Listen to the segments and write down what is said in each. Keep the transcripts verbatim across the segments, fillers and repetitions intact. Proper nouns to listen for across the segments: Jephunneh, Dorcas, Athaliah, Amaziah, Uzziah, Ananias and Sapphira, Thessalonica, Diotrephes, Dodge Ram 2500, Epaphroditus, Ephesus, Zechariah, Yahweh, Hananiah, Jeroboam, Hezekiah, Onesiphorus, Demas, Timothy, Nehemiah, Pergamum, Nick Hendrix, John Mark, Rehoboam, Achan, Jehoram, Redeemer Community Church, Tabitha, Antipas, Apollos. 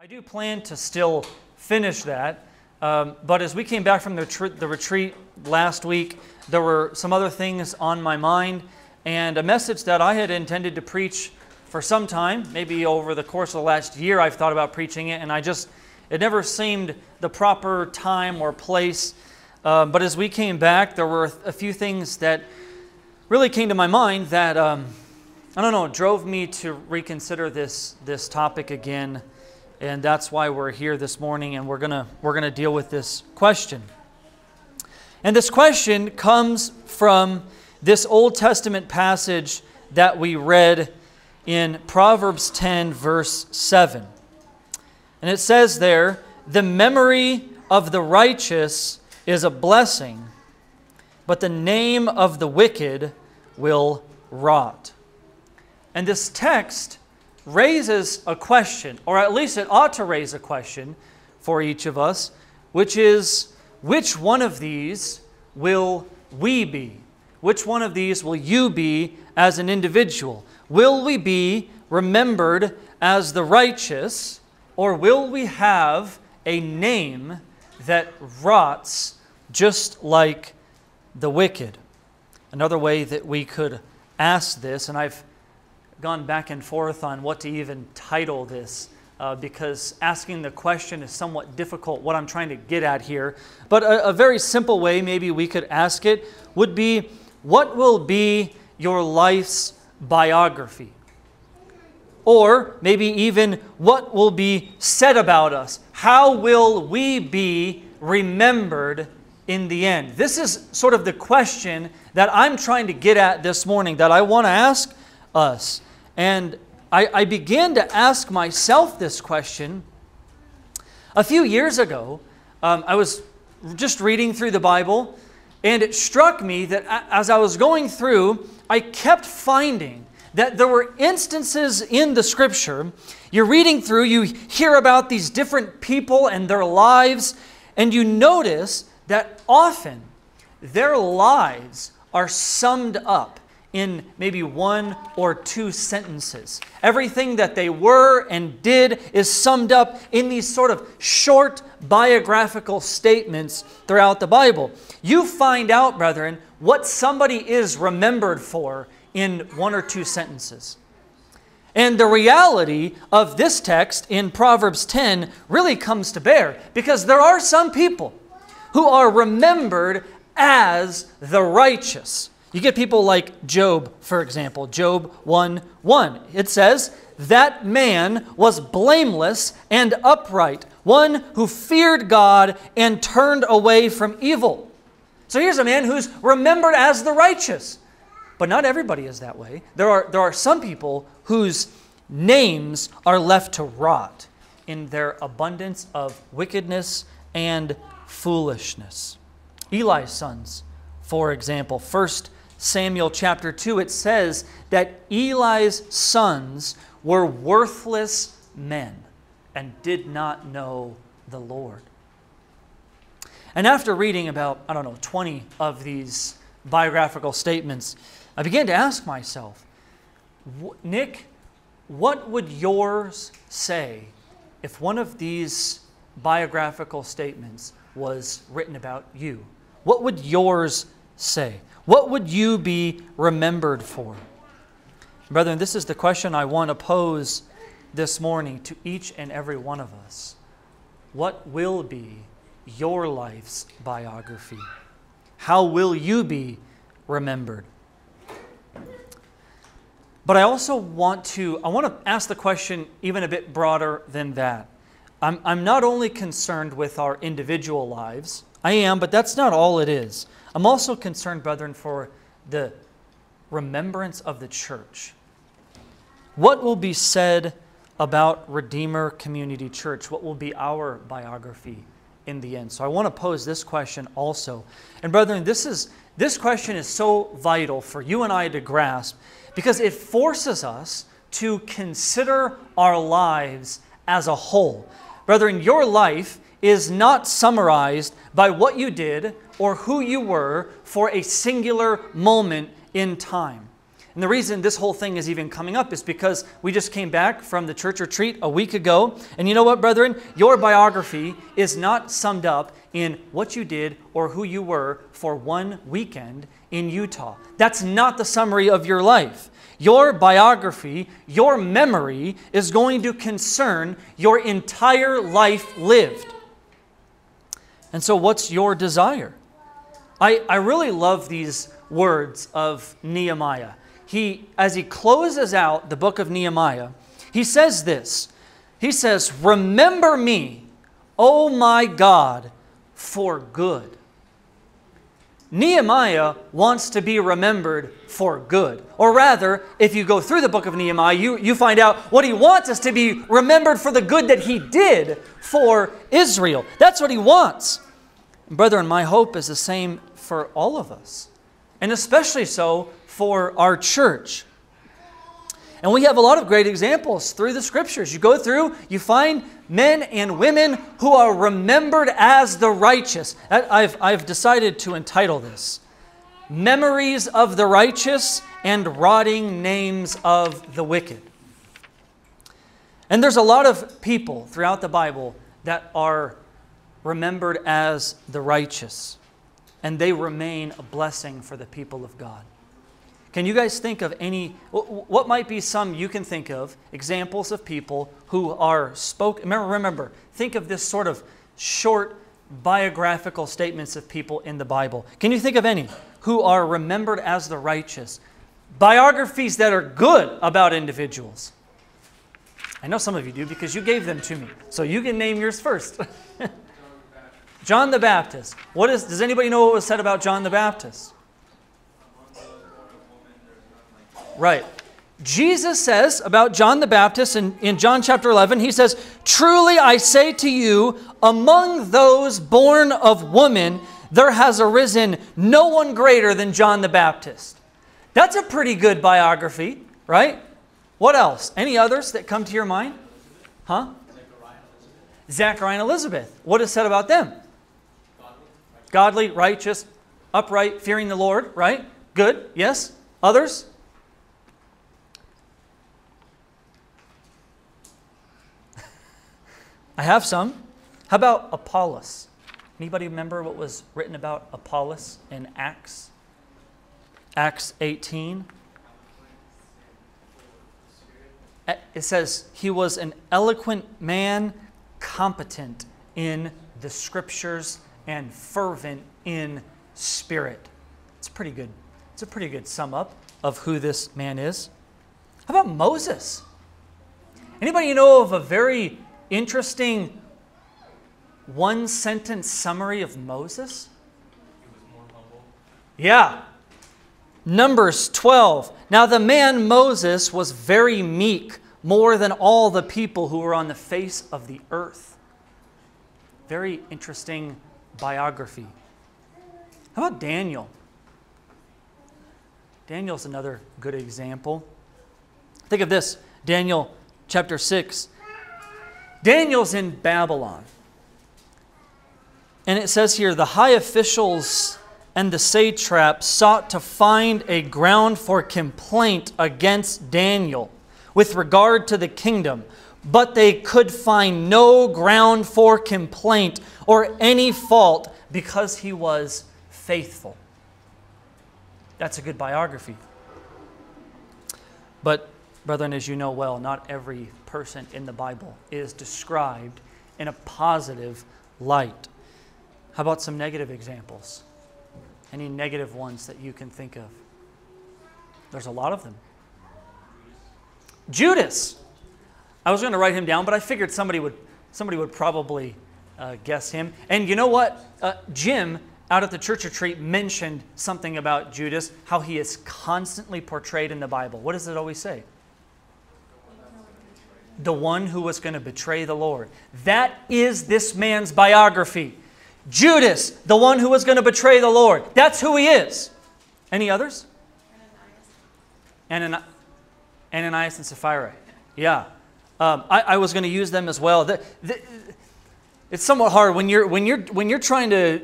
I do plan to still finish that, um, but as we came back from the, tr- the retreat last week, there were some other things on my mind, and a message that I had intended to preach for some time, maybe over the course of the last year I've thought about preaching it, and I just, it never seemed the proper time or place, uh, but as we came back, there were a few things that really came to my mind that, um, I don't know, drove me to reconsider this, this topic again. And that's why we're here this morning, and we're gonna we're gonna deal with this question. And this question comes from this Old Testament passage that we read in Proverbs ten, verse seven. And it says there, "The memory of the righteous is a blessing, but the name of the wicked will rot." And this text raises a question, or at least it ought to raise a question for each of us, which is, which one of these will we be? Which one of these will you be as an individual? Will we be remembered as the righteous, or will we have a name that rots just like the wicked? Another way that we could ask this, and I've gone back and forth on what to even title this, uh, because asking the question is somewhat difficult, what I'm trying to get at here. But a, a very simple way maybe we could ask it would be, what will be your life's biography? Or maybe even, what will be said about us? How will we be remembered in the end? This is sort of the question that I'm trying to get at this morning, that I want to ask us. And I, I began to ask myself this question a few years ago. Um, I was just reading through the Bible, and it struck me that as I was going through, I kept finding that there were instances in the Scripture. You're reading through, you hear about these different people and their lives, and you notice that often their lives are summed up in maybe one or two sentences. Everything that they were and did is summed up in these sort of short biographical statements throughout the Bible. You find out, brethren, what somebody is remembered for in one or two sentences. And the reality of this text in Proverbs ten really comes to bear, because there are some people who are remembered as the righteous. You get people like Job, for example. Job one one. It says, "That man was blameless and upright, one who feared God and turned away from evil." So here's a man who's remembered as the righteous. But not everybody is that way. There are, there are some people whose names are left to rot in their abundance of wickedness and foolishness. Eli's sons, for example. First Samuel chapter two, it says that Eli's sons were worthless men and did not know the Lord. And after reading about, I don't know, twenty of these biographical statements, I began to ask myself, Nick, what would yours say if one of these biographical statements was written about you? What would yours say? What would you be remembered for? Brethren, this is the question I want to pose this morning to each and every one of us. What will be your life's biography? How will you be remembered? But I also want to, I want to ask the question even a bit broader than that. I'm, I'm not only concerned with our individual lives, I am, but that's not all it is. I'm also concerned, brethren, for the remembrance of the church. What will be said about Redeemer Community Church? What will be our biography in the end? So I want to pose this question also. And brethren, this is this question is so vital for you and I to grasp, because it forces us to consider our lives as a whole. Brethren, your life is not summarized by what you did or who you were for a singular moment in time. And the reason this whole thing is even coming up is because we just came back from the church retreat a week ago. And you know what, brethren? Your biography is not summed up in what you did or who you were for one weekend in Utah. That's not the summary of your life. Your biography, your memory is going to concern your entire life lived. And so what's your desire? I, I really love these words of Nehemiah. He, as he closes out the book of Nehemiah, he says this. He says, "Remember me, O my God, for good." Nehemiah wants to be remembered for good. Or rather, if you go through the book of Nehemiah, you, you find out what he wants is to be remembered for the good that he did for Israel. That's what he wants. Brethren, my hope is the same for all of us, and especially so for our church. And we have a lot of great examples through the Scriptures. You go through, you find men and women who are remembered as the righteous. I've, I've decided to entitle this, Memories of the Righteous and Rotting Names of the Wicked. And there's a lot of people throughout the Bible that are remembered as the righteous, and they remain a blessing for the people of God. Can you guys think of any, what might be some you can think of, examples of people who are spoken, remember, remember, think of this sort of short biographical statements of people in the Bible. Can you think of any who are remembered as the righteous? Biographies that are good about individuals. I know some of you do because you gave them to me, so you can name yours first. John the Baptist. What is, does anybody know what was said about John the Baptist? Right. Jesus says about John the Baptist in, in John chapter eleven, he says, "Truly I say to you, among those born of woman, there has arisen no one greater than John the Baptist." That's a pretty good biography, right? What else? Any others that come to your mind? Huh? Zechariah and Elizabeth. What is said about them? Godly, righteous, Godly, righteous, upright, fearing the Lord, right? Good, yes. Others? I have some. How about Apollos? Anybody remember what was written about Apollos in Acts? Acts eighteen. It says, "He was an eloquent man, competent in the Scriptures and fervent in spirit." It's a pretty good, it's a pretty good sum up of who this man is. How about Moses? Anybody know of a very interesting one-sentence summary of Moses? He was more humble. Yeah. Numbers twelve. "Now the man Moses was very meek, more than all the people who were on the face of the earth." Very interesting biography. How about Daniel? Daniel's another good example. Think of this, Daniel chapter six. Daniel's in Babylon. And it says here, "The high officials and the satraps sought to find a ground for complaint against Daniel with regard to the kingdom, but they could find no ground for complaint or any fault because he was faithful." That's a good biography. But brethren, as you know well, not every person in the Bible is described in a positive light. How about some negative examples? Any negative ones that you can think of? There's a lot of them. Judas. I was going to write him down, but I figured somebody would, somebody would probably uh, guess him. And you know what? Uh, Jim, out at the church retreat, mentioned something about Judas, how he is constantly portrayed in the Bible. What does it always say? The one who was going to betray the Lord. That is this man's biography. Judas, the one who was going to betray the Lord. That's who he is. Any others? Ananias, Ananias and Sapphira. Yeah. Um, I, I was going to use them as well. The, the, it's somewhat hard when you're, when you're, when you're trying to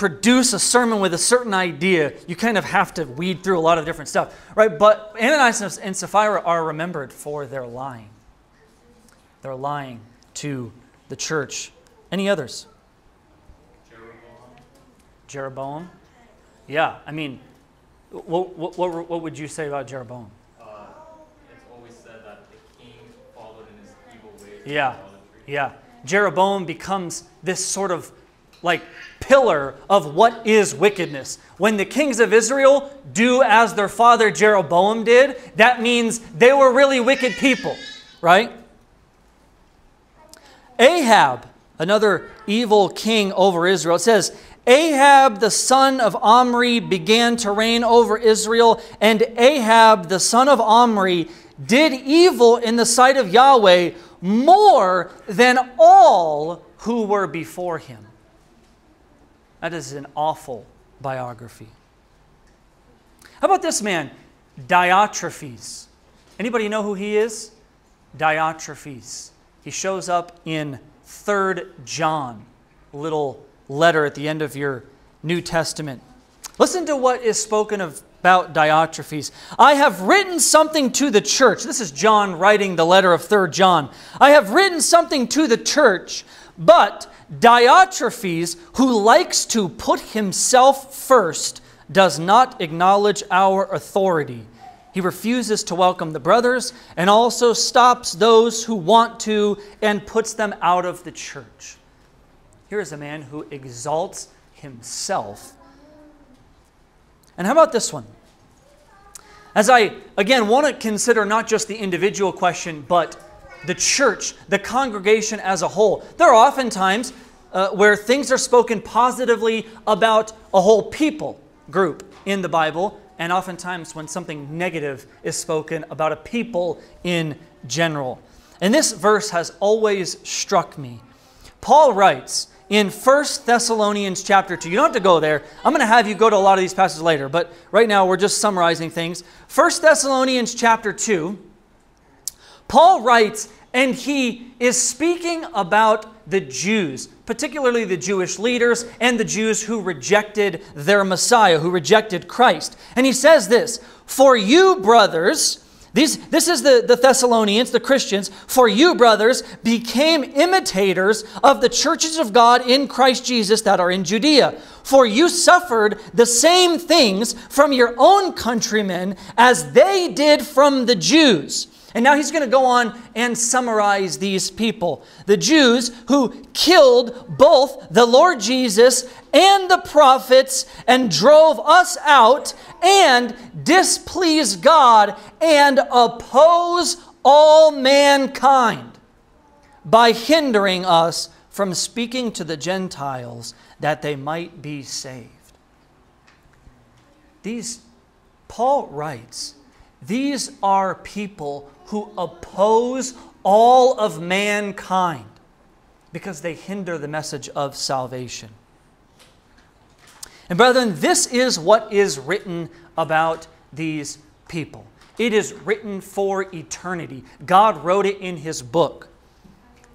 produce a sermon with a certain idea, you kind of have to weed through a lot of different stuff, right? But Ananias and Sapphira are remembered for their lying. They're lying to the church. Any others? Jeroboam. Jeroboam. Yeah, I mean, what, what, what, what would you say about Jeroboam? Uh, it's always said that the king followed in his evil ways. Yeah, yeah. Jeroboam becomes this sort of like pillar of what is wickedness. When the kings of Israel do as their father Jeroboam did, that means they were really wicked people, right? Ahab, another evil king over Israel. It says, Ahab the son of Omri began to reign over Israel, and Ahab the son of Omri did evil in the sight of Yahweh more than all who were before him. That is an awful biography. How about this man, Diotrephes? Anybody know who he is? Diotrephes. He shows up in Third John, little letter at the end of your New Testament. Listen to what is spoken of about Diotrephes. I have written something to the church. This is John writing the letter of Third John. I have written something to the church, but Diotrephes, who likes to put himself first, does not acknowledge our authority. He refuses to welcome the brothers and also stops those who want to and puts them out of the church. Here is a man who exalts himself. And how about this one? As I, again, want to consider not just the individual question, but the church, the congregation as a whole. There are often times uh, where things are spoken positively about a whole people group in the Bible, and oftentimes when something negative is spoken about a people in general. And this verse has always struck me. Paul writes in First Thessalonians chapter two. You don't have to go there. I'm going to have you go to a lot of these passages later, but right now we're just summarizing things. First Thessalonians chapter two, Paul writes, and he is speaking about the Jews, particularly the Jewish leaders and the Jews who rejected their Messiah, who rejected Christ. And he says this, for you, brothers, these, this is the, the Thessalonians, the Christians, for you, brothers, became imitators of the churches of God in Christ Jesus that are in Judea. For you suffered the same things from your own countrymen as they did from the Jews. And now he's going to go on and summarize these people. The Jews who killed both the Lord Jesus and the prophets and drove us out and displease God and oppose all mankind by hindering us from speaking to the Gentiles that they might be saved. These, Paul writes, these are people who oppose all of mankind because they hinder the message of salvation. And brethren, this is what is written about these people. It is written for eternity. God wrote it in His book.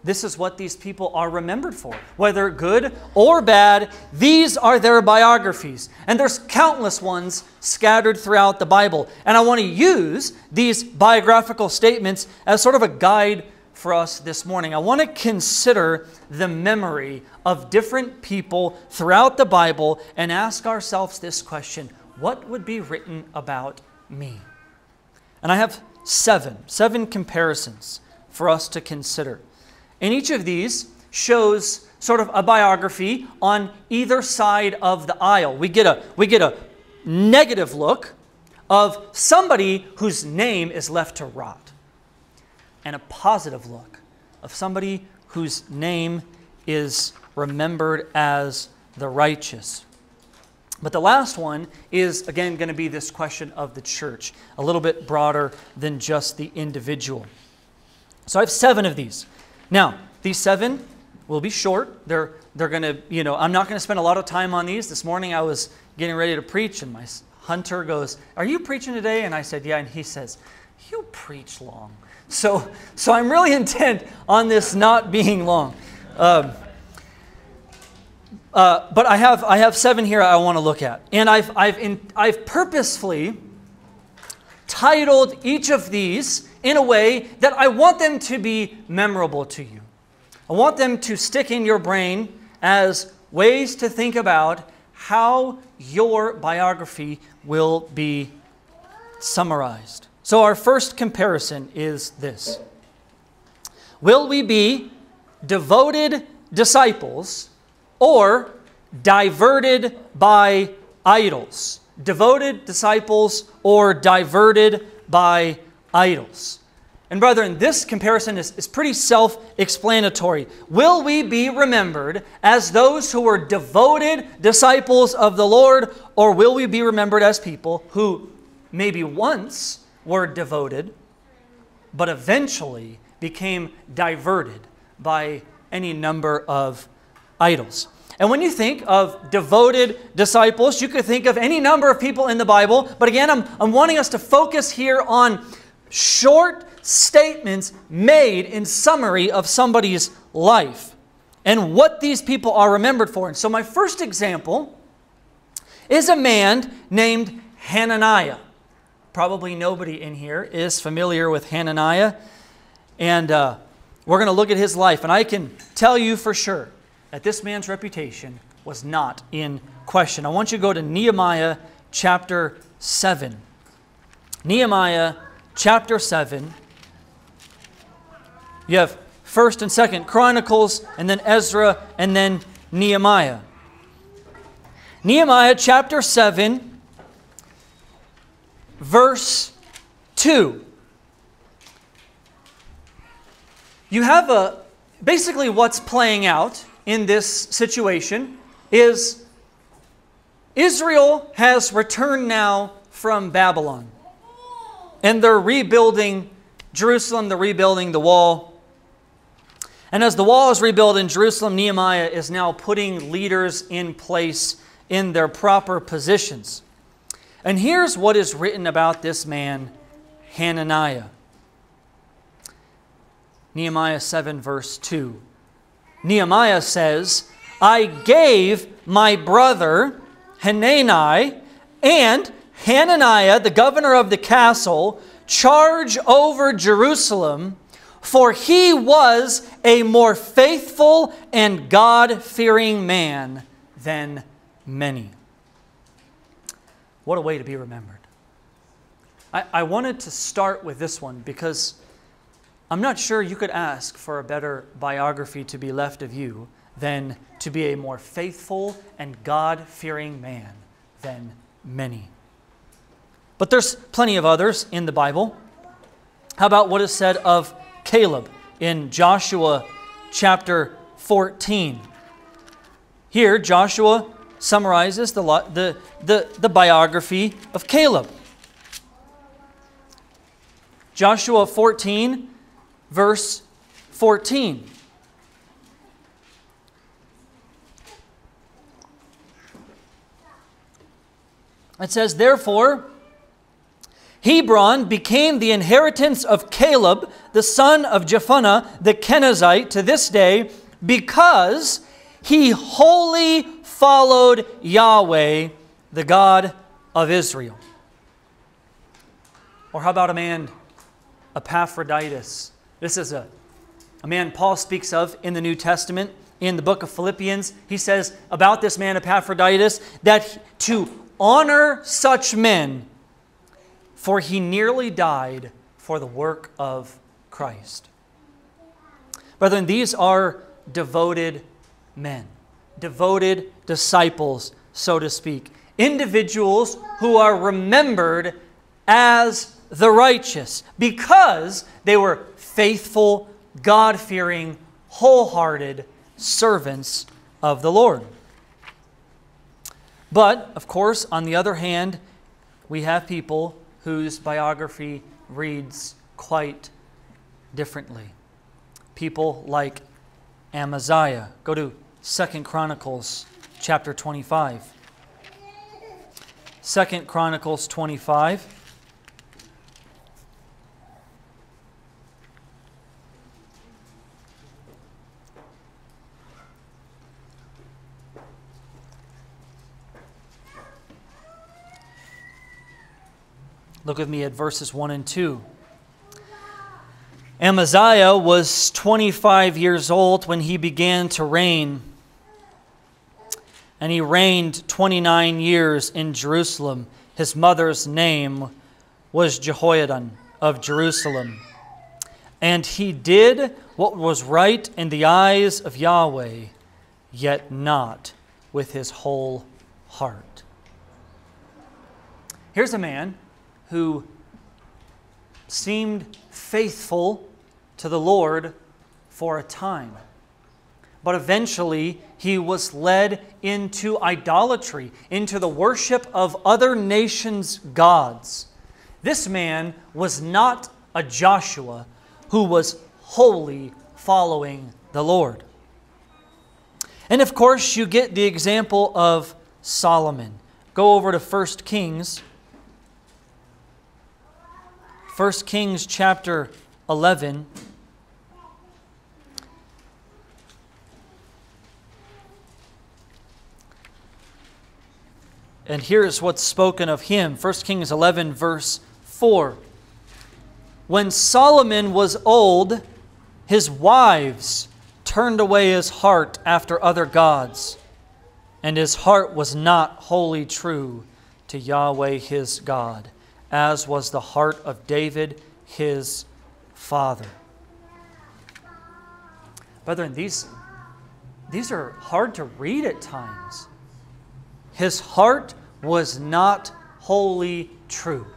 This is what these people are remembered for. Whether good or bad, these are their biographies. And there's countless ones scattered throughout the Bible. And I want to use these biographical statements as sort of a guide for us this morning. I want to consider the memory of different people throughout the Bible and ask ourselves this question, what would be written about me? And I have seven, seven comparisons for us to consider. And each of these shows sort of a biography on either side of the aisle. We get a, we get a negative look of somebody whose name is left to rot, and a positive look of somebody whose name is remembered as the righteous. But the last one is, again, going to be this question of the church, a little bit broader than just the individual. So I have seven of these. Now, these seven will be short. They're, they're going to, you know, I'm not going to spend a lot of time on these. This morning I was getting ready to preach, and my hunter goes, are you preaching today? And I said, yeah. And he says, you preach long. So, so I'm really intent on this not being long. Um, Uh, but I have I have seven here I want to look at, and I've I've in, I've purposefully titled each of these in a way that I want them to be memorable to you. I want them to stick in your brain as ways to think about how your biography will be summarized. So our first comparison is this. Will we be devoted disciples or diverted by idols? Devoted disciples or diverted by idols. And brethren, this comparison is, is pretty self-explanatory. Will we be remembered as those who were devoted disciples of the Lord, or will we be remembered as people who maybe once were devoted, but eventually became diverted by any number of idols? And when you think of devoted disciples, you could think of any number of people in the Bible. But again, I'm, I'm wanting us to focus here on short statements made in summary of somebody's life and what these people are remembered for. And so my first example is a man named Hananiah. Probably nobody in here is familiar with Hananiah. And uh, we're going to look at his life. And I can tell you for sure that this man's reputation was not in question. I want you to go to Nehemiah chapter seven. Nehemiah chapter seven. You have First and Second Chronicles, and then Ezra, and then Nehemiah. Nehemiah chapter seven, verse two. You have a basically what's playing out in this situation is Israel has returned now from Babylon. And they're rebuilding Jerusalem, they're rebuilding the wall. And as the wall is rebuilt in Jerusalem, Nehemiah is now putting leaders in place in their proper positions. And here's what is written about this man, Hananiah. Nehemiah seven, verse two. Nehemiah says, I gave my brother Hanani and Hananiah, the governor of the castle, charge over Jerusalem, for he was a more faithful and God-fearing man than many. What a way to be remembered. I, I wanted to start with this one because I'm not sure you could ask for a better biography to be left of you than to be a more faithful and God-fearing man than many. But there's plenty of others in the Bible. How about what is said of Caleb in Joshua chapter fourteen? Here, Joshua summarizes the, the, the, the biography of Caleb. Joshua fourteen, verse fourteen. It says, therefore, Hebron became the inheritance of Caleb, the son of Jephunneh, the Kenizzite, to this day, because he wholly followed Yahweh, the God of Israel. Or how about a man, Epaphroditus? This is a, a man Paul speaks of in the New Testament. In the book of Philippians, he says about this man Epaphroditus that to honor such men, for he nearly died for the work of Christ. Brethren, these are devoted men, devoted disciples, so to speak, individuals who are remembered as the righteous because they were faithful, God-fearing, wholehearted servants of the Lord. But, of course, on the other hand, we have people whose biography reads quite differently. People like Amaziah. Go to Second Chronicles chapter twenty-five. Second Chronicles twenty-five. Look with me at verses one and two. Amaziah was twenty-five years old when he began to reign, and he reigned twenty-nine years in Jerusalem. His mother's name was Jehoiadan of Jerusalem. And he did what was right in the eyes of Yahweh, yet not with his whole heart. Here's a man who seemed faithful to the Lord for a time, but eventually he was led into idolatry, into the worship of other nations' gods. This man was not a Joshua who was wholly following the Lord. And of course, you get the example of Solomon. Go over to First Kings. First Kings chapter eleven. And here's what's spoken of him. First Kings eleven, verse four. When Solomon was old, his wives turned away his heart after other gods, and his heart was not wholly true to Yahweh his God, as was the heart of David his father. Brethren, these, these are hard to read at times. His heart was not wholly true.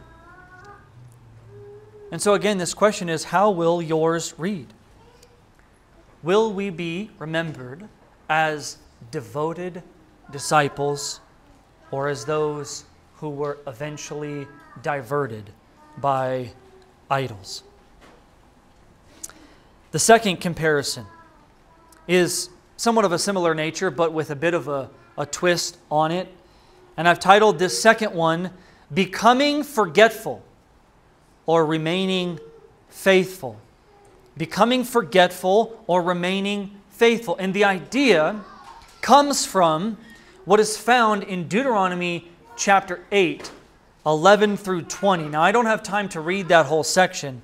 And so again, this question is, how will yours read? Will we be remembered as devoted disciples, or as those who were eventually diverted by idols? The second comparison is somewhat of a similar nature, but with a bit of a, a twist on it. And I've titled this second one, Becoming Forgetful, or remaining faithful. Becoming forgetful or remaining faithful. And the idea comes from what is found in Deuteronomy chapter eight, eleven through twenty. Now, I don't have time to read that whole section,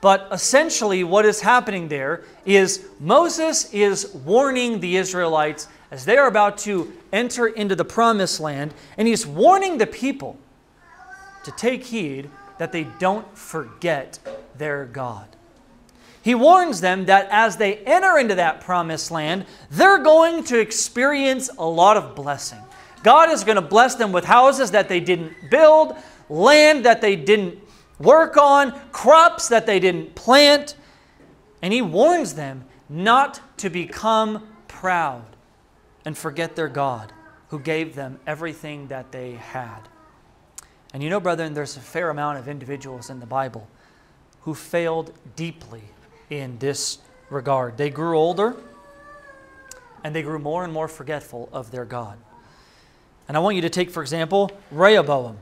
but essentially what is happening there is Moses is warning the Israelites as they are about to enter into the promised land, and he's warning the people to take heed that they don't forget their God. He warns them that as they enter into that promised land, they're going to experience a lot of blessing. God is going to bless them with houses that they didn't build, land that they didn't work on, crops that they didn't plant. And he warns them not to become proud and forget their God who gave them everything that they had. And you know, brethren, there's a fair amount of individuals in the Bible who failed deeply in this regard. They grew older, and they grew more and more forgetful of their God. And I want you to take, for example, Rehoboam.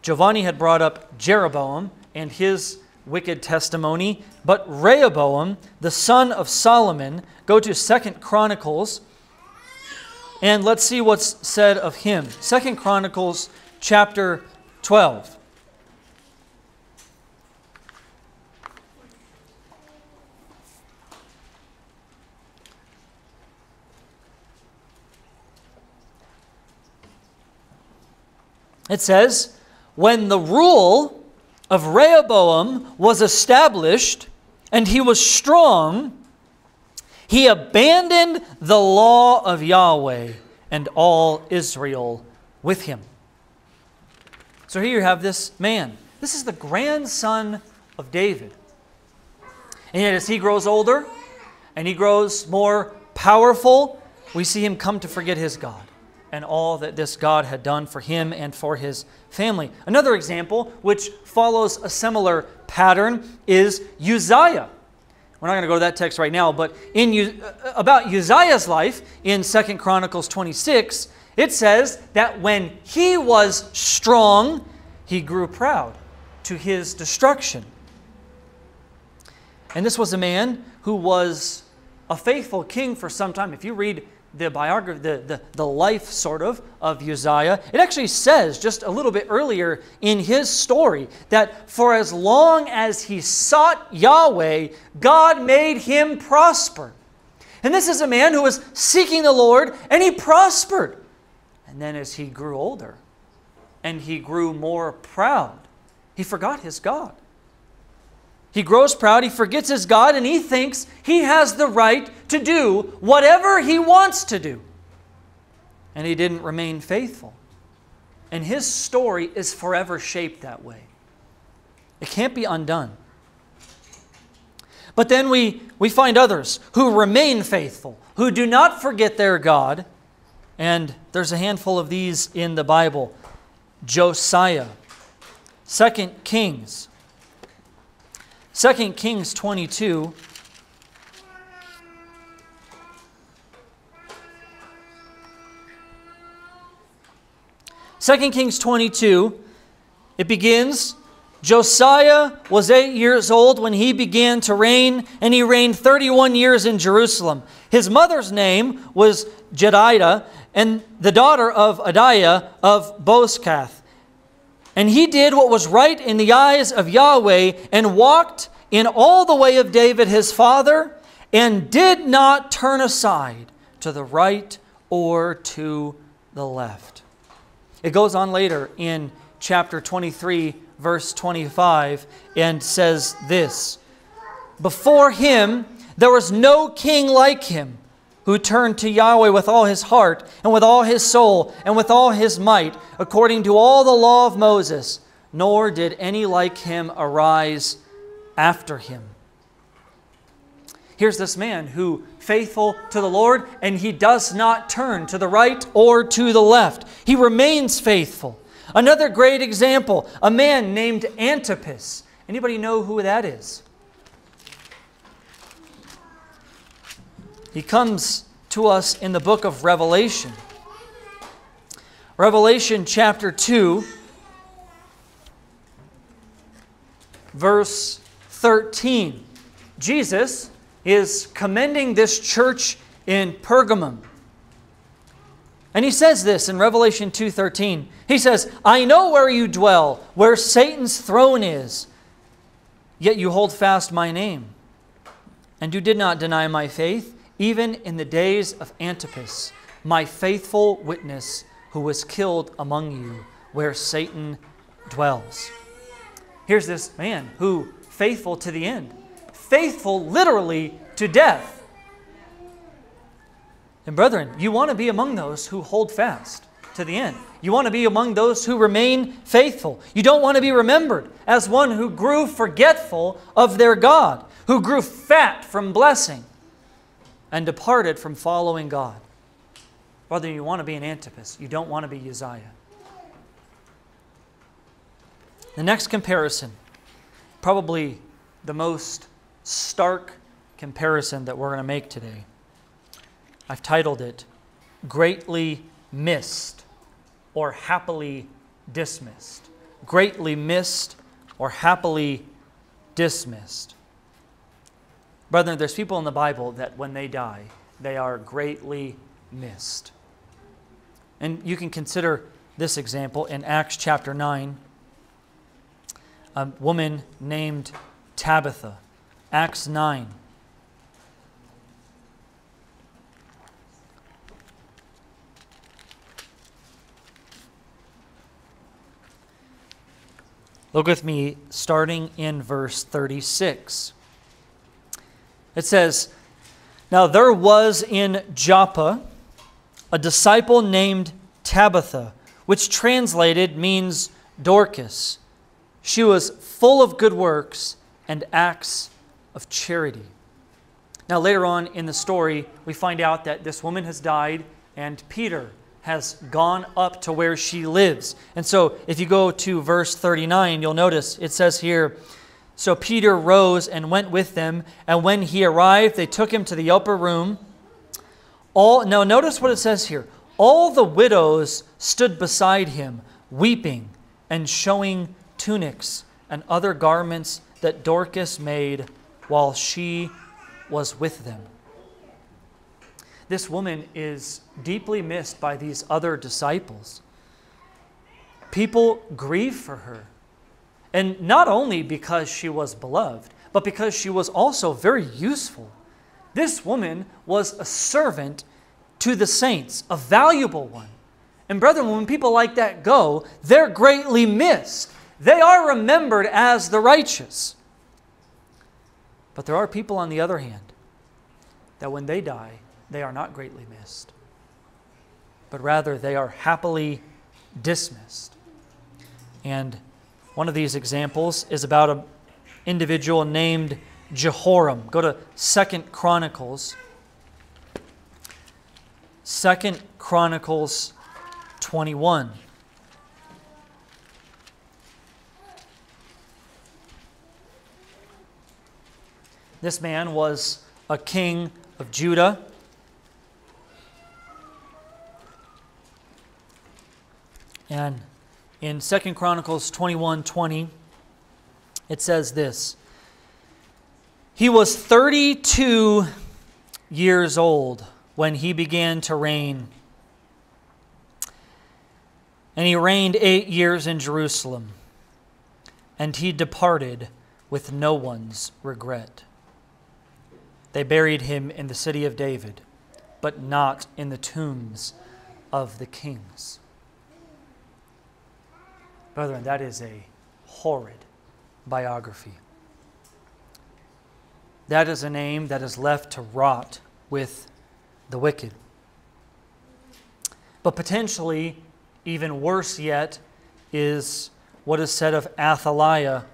Giovanni had brought up Jeroboam and his wicked testimony, but Rehoboam, the son of Solomon, go to Second Chronicles, and let's see what's said of him. Second Chronicles chapter twelve. It says, when the rule of Rehoboam was established and he was strong, he abandoned the law of Yahweh and all Israel with him. So here you have this man. This is the grandson of David. And yet as he grows older and he grows more powerful, we see him come to forget his God and all that this God had done for him and for his family. Another example, which follows a similar pattern, is Uzziah. We're not going to go to that text right now, but in about Uzziah's life in Second Chronicles twenty-six, it says that when he was strong, he grew proud to his destruction. And this was a man who was a faithful king for some time. If you read the biography, the, the, the life sort of, of Uzziah, it actually says just a little bit earlier in his story that for as long as he sought Yahweh, God made him prosper. And this is a man who was seeking the Lord, and he prospered. And then as he grew older and he grew more proud, he forgot his God. He grows proud, he forgets his God, and he thinks he has the right to do whatever he wants to do. And he didn't remain faithful. And his story is forever shaped that way. It can't be undone. But then we, we find others who remain faithful, who do not forget their God. And there's a handful of these in the Bible. Josiah, Second Kings. Second Kings twenty-two. Second Kings twenty-two, it begins, Josiah was eight years old when he began to reign, and he reigned thirty-one years in Jerusalem. His mother's name was Jedidah, and the daughter of Adiah of Bozkath. And he did what was right in the eyes of Yahweh and walked in all the way of David his father and did not turn aside to the right or to the left. It goes on later in chapter twenty-three, verse twenty-five, and says this, before him there was no king like him who turned to Yahweh with all his heart, and with all his soul, and with all his might, according to all the law of Moses, nor did any like him arise after him. Here's this man who, faithful to the Lord, and he does not turn to the right or to the left. He remains faithful. Another great example, a man named Antipas. Anybody know who that is? He comes to us in the book of Revelation. Revelation chapter two, verse thirteen. Jesus is commending this church in Pergamum. And he says this in Revelation two thirteen. He says, I know where you dwell, where Satan's throne is, yet you hold fast my name, and you did not deny my faith, even in the days of Antipas, my faithful witness, who was killed among you, where Satan dwells. Here's this man who, faithful to the end, faithful literally to death. And brethren, you want to be among those who hold fast to the end. You want to be among those who remain faithful. You don't want to be remembered as one who grew forgetful of their God, who grew fat from blessing and departed from following God. Brother, you want to be an Antipas. You don't want to be Uzziah. The next comparison, probably the most stark comparison that we're going to make today. I've titled it, Greatly Missed or Happily Dismissed. Greatly missed or happily dismissed. Brethren, there's people in the Bible that when they die, they are greatly missed. And you can consider this example in Acts chapter nine. A woman named Tabitha. Acts nine. Look with me, starting in verse thirty-six. It says, now there was in Joppa a disciple named Tabitha, which translated means Dorcas. She was full of good works and acts of charity. Now later on in the story, we find out that this woman has died and Peter has gone up to where she lives. And so if you go to verse thirty-nine, you'll notice it says here, so Peter rose and went with them, and when he arrived, they took him to the upper room. All, now notice what it says here. All the widows stood beside him, weeping and showing tunics and other garments that Dorcas made while she was with them. This woman is deeply missed by these other disciples. People grieve for her. And not only because she was beloved, but because she was also very useful. This woman was a servant to the saints, a valuable one. And brethren, when people like that go, they're greatly missed. They are remembered as the righteous. But there are people, on the other hand, that when they die, they are not greatly missed, but rather they are happily dismissed. And one of these examples is about an individual named Jehoram. Go to Second Chronicles. Second Chronicles twenty-one. This man was a king of Judah. And in Second Chronicles twenty-one twenty, it says this. He was thirty-two years old when he began to reign. And he reigned eight years in Jerusalem. And he departed with no one's regret. They buried him in the city of David, but not in the tombs of the kings. Brethren, that is a horrid biography. That is a name that is left to rot with the wicked. But potentially, even worse yet, is what is said of Athaliah.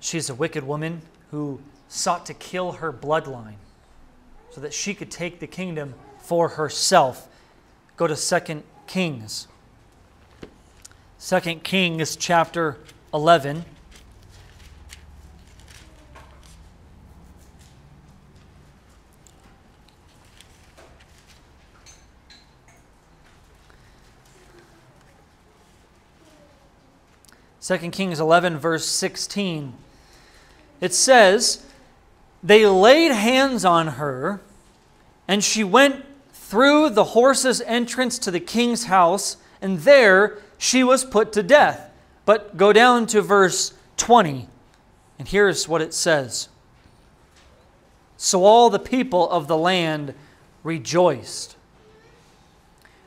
She's a wicked woman who sought to kill her bloodline so that she could take the kingdom for herself. Go to Second Kings. Second Kings chapter eleven. Second Kings eleven verse sixteen. It says, they laid hands on her, and she went through the horse's entrance to the king's house, and there she was put to death. But go down to verse twenty, and here's what it says. So all the people of the land rejoiced,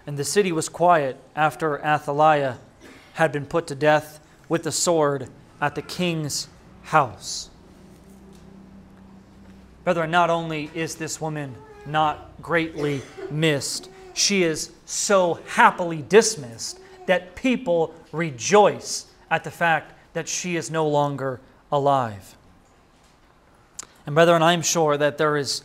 and the city was quiet after Athaliah had been put to death with the sword at the king's house. Brethren, not only is this woman not greatly missed, she is so happily dismissed that people rejoice at the fact that she is no longer alive. And brethren, I'm sure that there is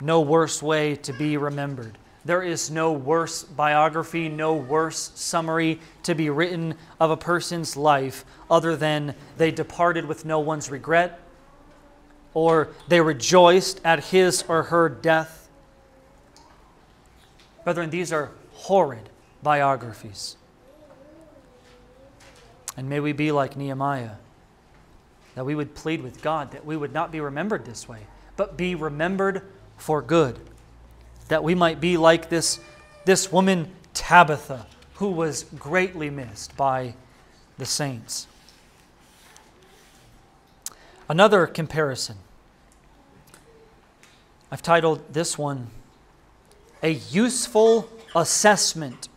no worse way to be remembered. There is no worse biography, no worse summary to be written of a person's life other than they departed with no one's regret, or they rejoiced at his or her death. Brethren, these are horrid biographies. And may we be like Nehemiah, that we would plead with God, that we would not be remembered this way, but be remembered for good, that we might be like this, this woman Tabitha, who was greatly missed by the saints. Another comparison. I've titled this one, A Useful Assessment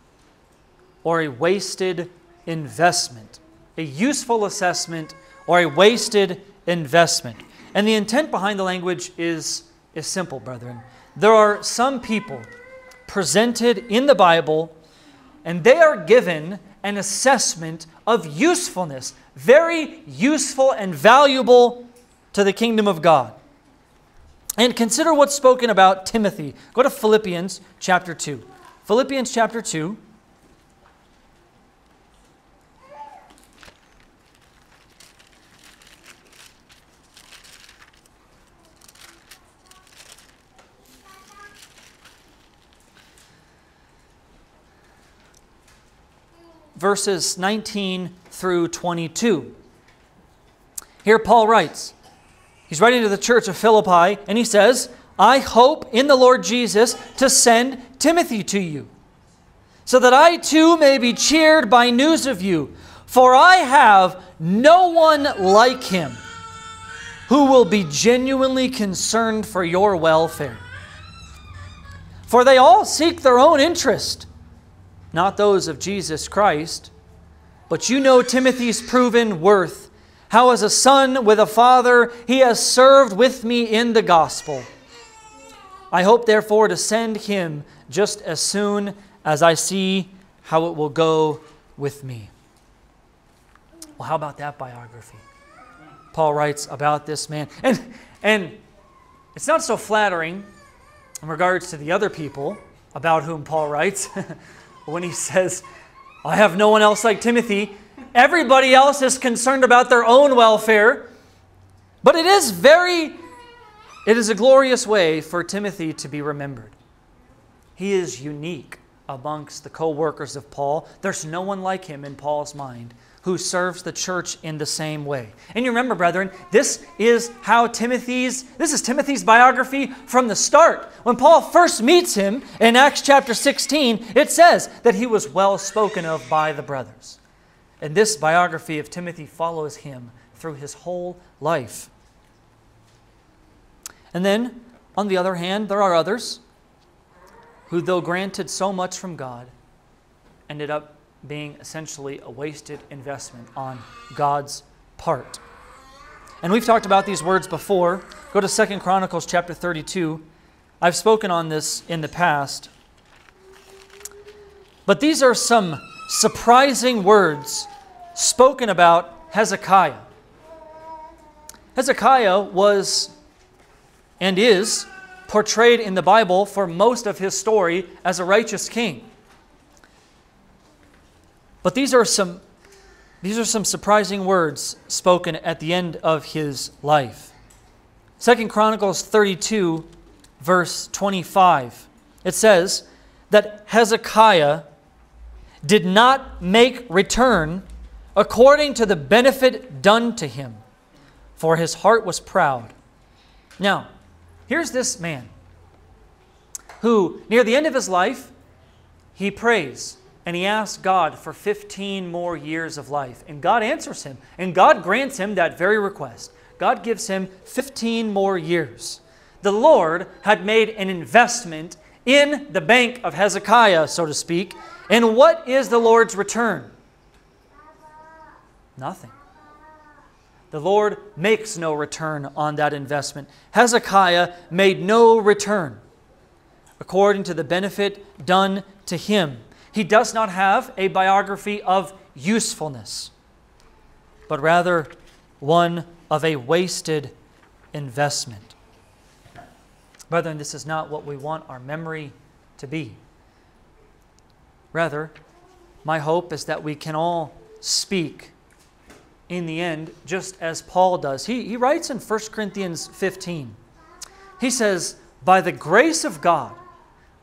or a Wasted Investment. A Useful Assessment or a Wasted Investment. And the intent behind the language is, is simple, brethren. There are some people presented in the Bible, and they are given an assessment of usefulness, very useful and valuable to the kingdom of God. And consider what's spoken about Timothy. Go to Philippians chapter two. Philippians chapter two. Verses nineteen through twenty-two. Here Paul writes, he's writing to the church of Philippi, and he says, I hope in the Lord Jesus to send Timothy to you, so that I too may be cheered by news of you. For I have no one like him who will be genuinely concerned for your welfare. For they all seek their own interest, not those of Jesus Christ. But you know Timothy's proven worth, how as a son with a father he has served with me in the gospel. I hope therefore to send him just as soon as I see how it will go with me. Well, how about that biography? Paul writes about this man. And, and it's not so flattering in regards to the other people about whom Paul writes when he says, I have no one else like Timothy. Everybody else is concerned about their own welfare. But it is very, it is a glorious way for Timothy to be remembered. He is unique amongst the co-workers of Paul. There's no one like him in Paul's mind who serves the church in the same way. And you remember, brethren, this is how Timothy's, this is Timothy's biography from the start. When Paul first meets him in Acts chapter sixteen, it says that he was well spoken of by the brothers. And this biography of Timothy follows him through his whole life. And then, on the other hand, there are others who, though granted so much from God, ended up being essentially a wasted investment on God's part. And we've talked about these words before. Go to Second Chronicles chapter thirty-two. I've spoken on this in the past. But these are some surprising words spoken about Hezekiah. Hezekiah was and is portrayed in the Bible for most of his story as a righteous king. But these are some, these are some surprising words spoken at the end of his life. Second Chronicles thirty-two, verse twenty-five. It says that Hezekiah did not make return according to the benefit done to him, for his heart was proud. Now, here's this man who, near the end of his life, he prays. And he asks God for fifteen more years of life. And God answers him. And God grants him that very request. God gives him fifteen more years. The Lord had made an investment in the bank of Hezekiah, so to speak. And what is the Lord's return? Nothing. The Lord makes no return on that investment. Hezekiah made no return according to the benefit done to him. He does not have a biography of usefulness, but rather one of a wasted investment. Brethren, this is not what we want our memory to be. Rather, my hope is that we can all speak in the end just as Paul does. He, he writes in First Corinthians fifteen, he says, by the grace of God,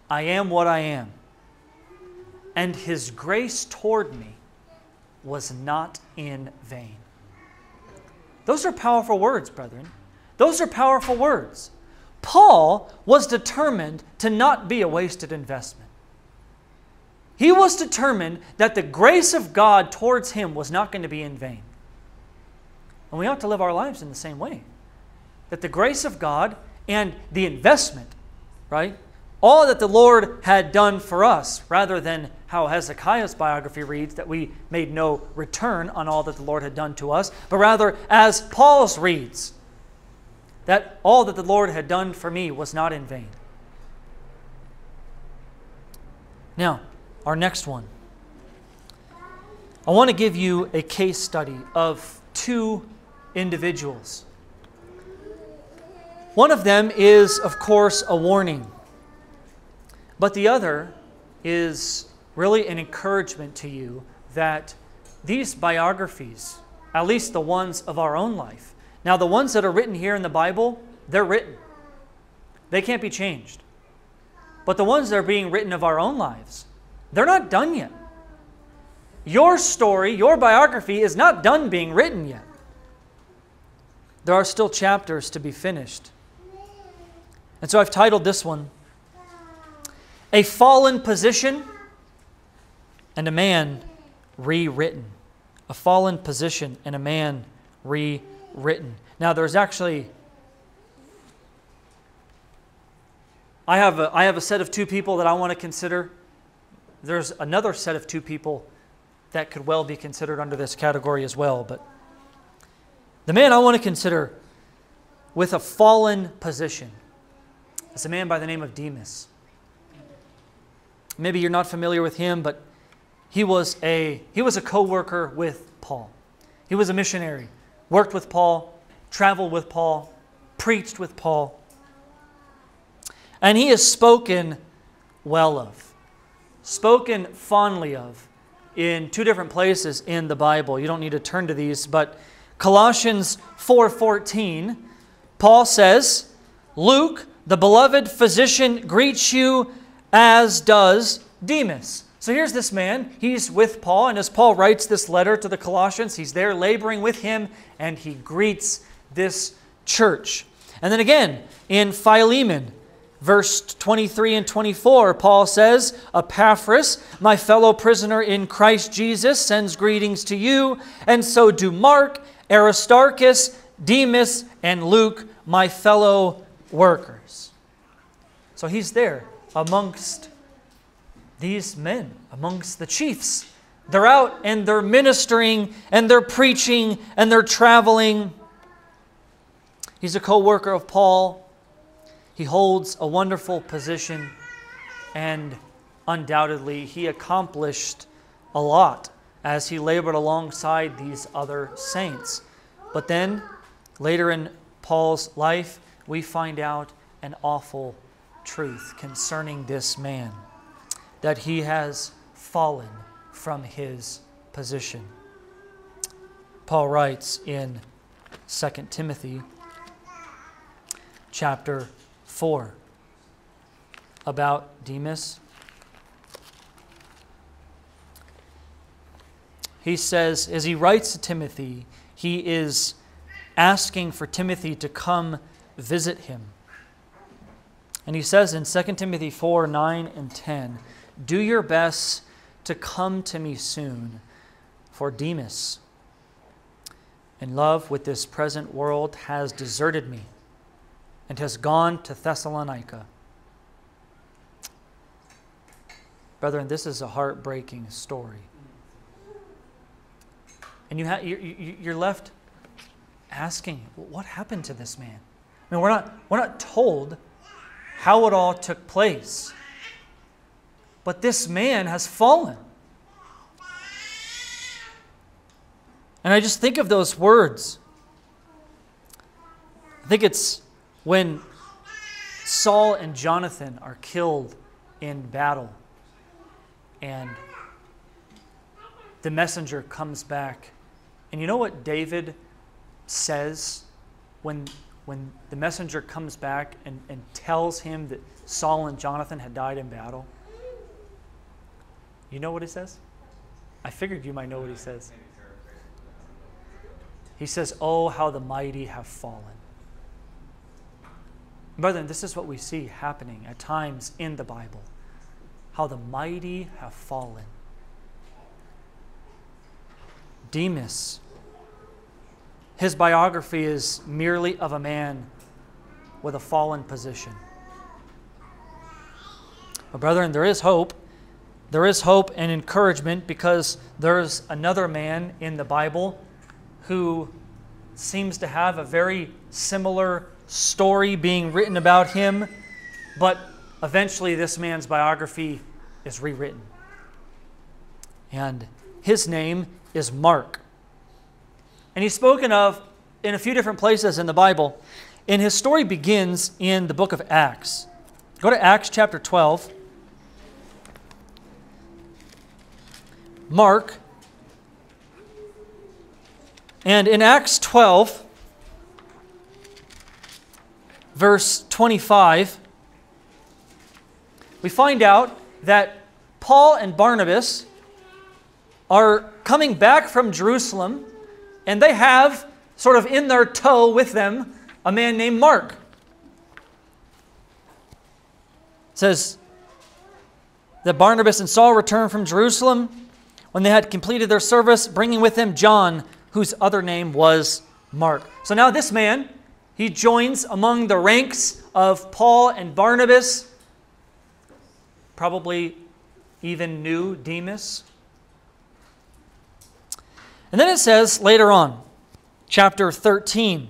I am what I am. And his grace toward me was not in vain. Those are powerful words, brethren. Those are powerful words. Paul was determined to not be a wasted investment. He was determined that the grace of God towards him was not going to be in vain. And we ought to live our lives in the same way. That the grace of God and the investment, right? All that the Lord had done for us, rather than how Hezekiah's biography reads, that we made no return on all that the Lord had done to us, but rather as Paul's reads, that all that the Lord had done for me was not in vain. Now, our next one. I want to give you a case study of two individuals. One of them is, of course, a warning. But the other is really an encouragement to you that these biographies, at least the ones of our own life, now the ones that are written here in the Bible, they're written. They can't be changed. But the ones that are being written of our own lives, they're not done yet. Your story, your biography is not done being written yet. There are still chapters to be finished. And so I've titled this one, A Fallen Position and a Man Rewritten. A fallen position and a man rewritten. Now there's actually, I have a, I have a set of two people that I want to consider. There's another set of two people that could well be considered under this category as well. But the man I want to consider with a fallen position is a man by the name of Demas. Maybe you're not familiar with him, but he was a he was a co-worker with Paul. He was a missionary, worked with Paul, traveled with Paul, preached with Paul. And he is spoken well of, spoken fondly of in two different places in the Bible. You don't need to turn to these, but Colossians four fourteen, Paul says, Luke, the beloved physician, greets you as does Demas. So here's this man, he's with Paul, and as Paul writes this letter to the Colossians, he's there laboring with him, and he greets this church. And then again, in Philemon, verse twenty-three and twenty-four, Paul says, Epaphras, my fellow prisoner in Christ Jesus, sends greetings to you, and so do Mark, Aristarchus, Demas, and Luke, my fellow workers. So he's there amongst these men, amongst the chiefs. They're out and they're ministering and they're preaching and they're traveling. He's a co-worker of Paul. He holds a wonderful position, and undoubtedly he accomplished a lot as he labored alongside these other saints. But then later in Paul's life, we find out an awful truth concerning this man, that he has fallen from his position. Paul writes in Second Timothy chapter four about Demas. He says, as he writes to Timothy, he is asking for Timothy to come visit him. And he says in Second Timothy four, nine and ten, do your best to come to me soon, for Demas, in love with this present world, has deserted me and has gone to Thessalonica. Brethren, this is a heartbreaking story. And you ha- you're left asking, what happened to this man? I mean, we're not, we're not told how it all took place. But this man has fallen. And I just think of those words. I think it's when Saul and Jonathan are killed in battle, and the messenger comes back. And you know what David says when, when the messenger comes back and, and tells him that Saul and Jonathan had died in battle? You know what he says? I figured you might know what he says. He says, oh, how the mighty have fallen. Brethren, this is what we see happening at times in the Bible. How the mighty have fallen. Demas, his biography is merely of a man with a fallen position. But brethren, there is hope. There is hope and encouragement, because there's another man in the Bible who seems to have a very similar story being written about him, but eventually this man's biography is rewritten. And his name is Mark. And he's spoken of in a few different places in the Bible, and his story begins in the book of Acts. Go to Acts chapter twelve. Mark. And in Acts twelve, verse twenty-five, we find out that Paul and Barnabas are coming back from Jerusalem, and they have sort of in their tow with them a man named Mark. It says that Barnabas and Saul returned from Jerusalem when they had completed their service, bringing with them John, whose other name was Mark. So now this man, he joins among the ranks of Paul and Barnabas, probably even knew Demas. And then it says later on, chapter thirteen,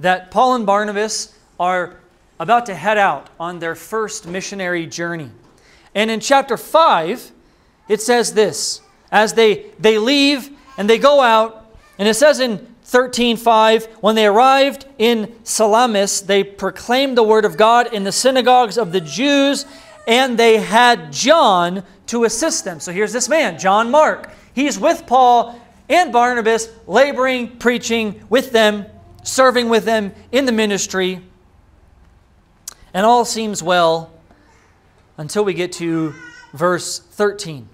that Paul and Barnabas are about to head out on their first missionary journey. And in chapter five, it says this, as they, they leave and they go out, and it says in thirteen five, when they arrived in Salamis, they proclaimed the word of God in the synagogues of the Jews, and they had John to assist them. So here's this man, John Mark. He's with Paul and Barnabas, laboring, preaching with them, serving with them in the ministry. And all seems well until we get to verse thirteen.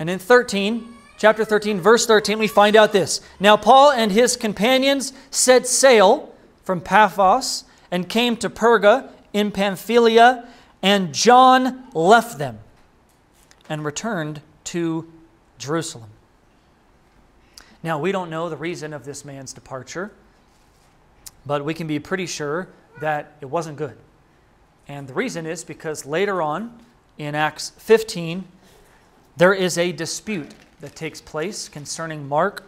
And in thirteen, chapter thirteen, verse thirteen, we find out this. Now Paul and his companions set sail from Paphos and came to Perga in Pamphylia, and John left them and returned to Jerusalem. Now, we don't know the reason of this man's departure, but we can be pretty sure that it wasn't good. And the reason is because later on in Acts fifteen, there is a dispute that takes place concerning Mark.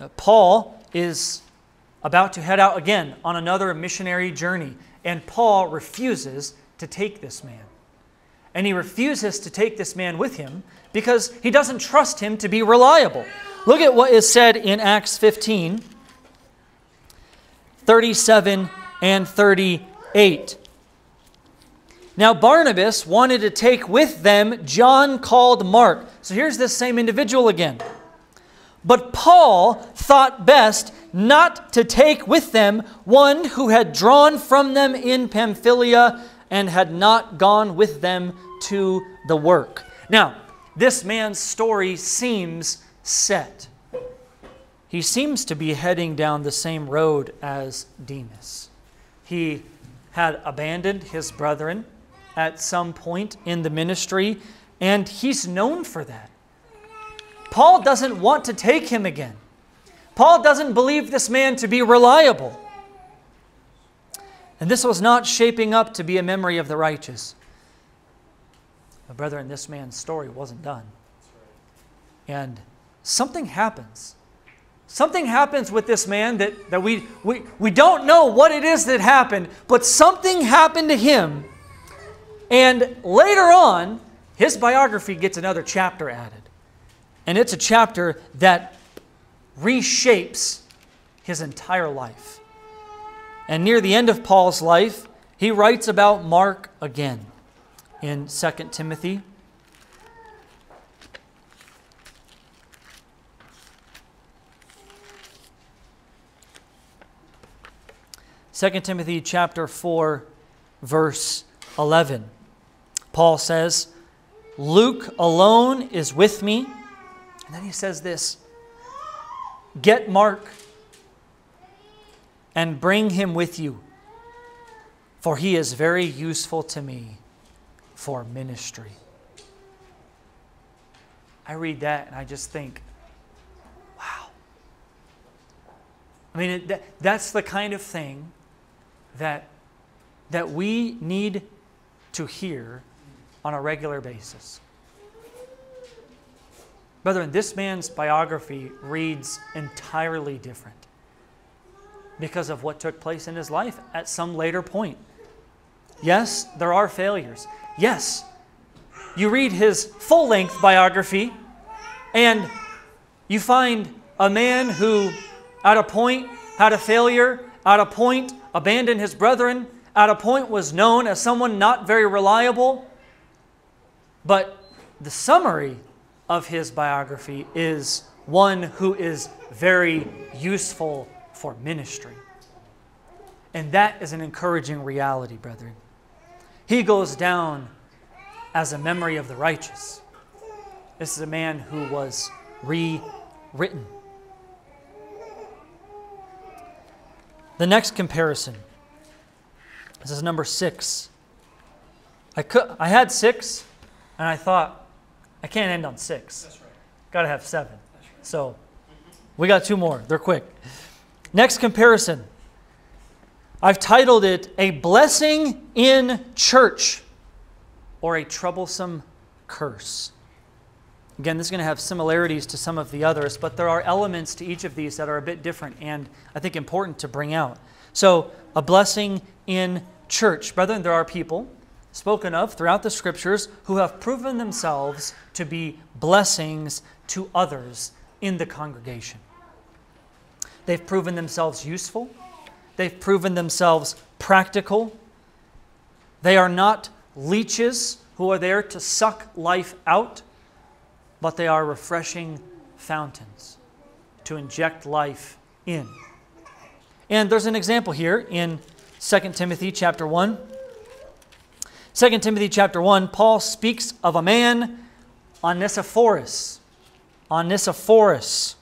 Uh, Paul is about to head out again on another missionary journey, and Paul refuses to take this man. And he refuses to take this man with him because he doesn't trust him to be reliable. Look at what is said in Acts fifteen, thirty-seven and thirty-eight. Now Barnabas wanted to take with them John called Mark. So here's this same individual again. But Paul thought best not to take with them one who had drawn from them in Pamphylia and had not gone with them to the work. Now, this man's story seems set. He seems to be heading down the same road as Demas. He had abandoned his brethren at some point in the ministry, and he's known for that. Paul doesn't want to take him again. Paul doesn't believe this man to be reliable. And this was not shaping up to be a memory of the righteous. But brethren, this man's story wasn't done. And something happens. Something happens with this man that, that we, we, we don't know what it is that happened, but something happened to him. And later on, his biography gets another chapter added. And it's a chapter that reshapes his entire life. And near the end of Paul's life, he writes about Mark again in Second Timothy. Second Timothy chapter four, verse eleven. Paul says, Luke alone is with me. And then he says this, get Mark and bring him with you, for he is very useful to me for ministry. I read that and I just think, wow. I mean, it, that, that's the kind of thing that, that we need to hear on a regular basis. Brethren, this man's biography reads entirely different because of what took place in his life at some later point. Yes, there are failures. Yes, you read his full-length biography and you find a man who at a point had a failure, at a point abandoned his brethren, at a point was known as someone not very reliable. But the summary of his biography is one who is very useful for ministry. And that is an encouraging reality, brethren. He goes down as a memory of the righteous. This is a man who was rewritten. The next comparison, this is number six, I could, I had six, and I thought, I can't end on six. That's right. Got to have seven. That's right. So we got two more. They're quick. Next comparison. I've titled it, A Blessing in Church or a Troublesome Curse. Again, this is going to have similarities to some of the others, but there are elements to each of these that are a bit different and I think important to bring out. So, a blessing in church. Brethren, there are people spoken of throughout the Scriptures who have proven themselves to be blessings to others in the congregation. They've proven themselves useful. They've proven themselves practical. They are not leeches who are there to suck life out, but they are refreshing fountains to inject life in. And there's an example here in Second Timothy chapter one. Second Timothy chapter one, Paul speaks of a man, Onesiphorus. Onesiphorus.